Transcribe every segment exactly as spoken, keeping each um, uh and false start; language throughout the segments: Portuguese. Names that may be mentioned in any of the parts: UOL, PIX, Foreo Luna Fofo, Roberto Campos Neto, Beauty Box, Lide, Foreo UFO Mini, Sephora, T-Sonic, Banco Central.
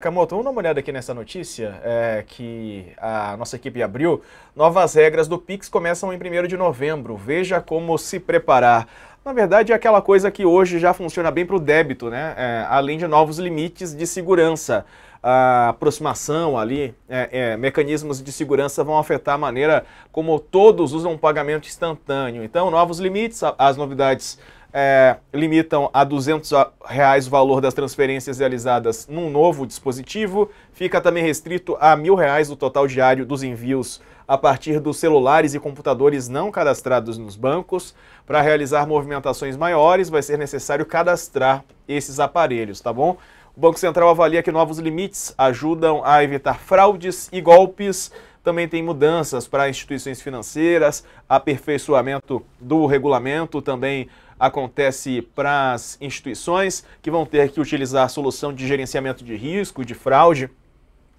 Camoto, vamos dar uma olhada aqui nessa notícia é, que a nossa equipe abriu. Novas regras do PIX começam em primeiro de novembro. Veja como se preparar. Na verdade, é aquela coisa que hoje já funciona bem para o débito, né? É, além de novos limites de segurança. A aproximação ali, é, é, mecanismos de segurança vão afetar a maneira como todos usam o pagamento instantâneo. Então, novos limites, as novidades... É, limitam a duzentos reais o valor das transferências realizadas num novo dispositivo. Fica também restrito a mil reais o total diário dos envios a partir dos celulares e computadores não cadastrados nos bancos. Para realizar movimentações maiores, vai ser necessário cadastrar esses aparelhos, tá bom? O Banco Central avalia que novos limites ajudam a evitar fraudes e golpes. Também tem mudanças para instituições financeiras, aperfeiçoamento do regulamento também acontece para as instituições que vão ter que utilizar a solução de gerenciamento de risco, de fraude,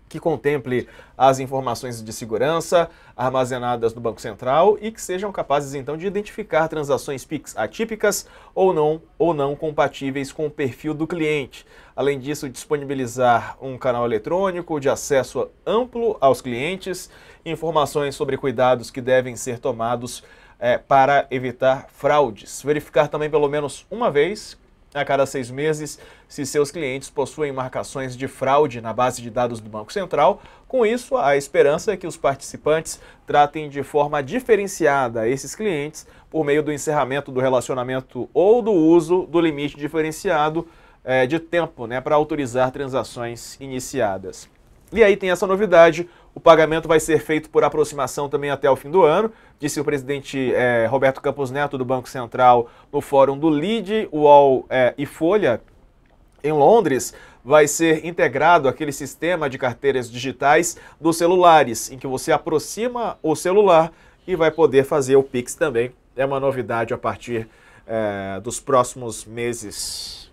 que contemple as informações de segurança armazenadas no Banco Central e que sejam capazes, então, de identificar transações PIX atípicas ou não, ou não compatíveis com o perfil do cliente. Além disso, disponibilizar um canal eletrônico de acesso amplo aos clientes, informações sobre cuidados que devem ser tomados é, para evitar fraudes. Verificar também pelo menos uma vez a cada seis meses, se seus clientes possuem marcações de fraude na base de dados do Banco Central. Com isso, a esperança é que os participantes tratem de forma diferenciada esses clientes por meio do encerramento do relacionamento ou do uso do limite diferenciado é, de tempo, né, para autorizar transações iniciadas. E aí tem essa novidade, o pagamento vai ser feito por aproximação também até o fim do ano, disse o presidente é, Roberto Campos Neto do Banco Central no fórum do Lide, U O L é, e Folha, em Londres. Vai ser integrado aquele sistema de carteiras digitais dos celulares, em que você aproxima o celular e vai poder fazer o PIX também. É uma novidade a partir é, dos próximos meses.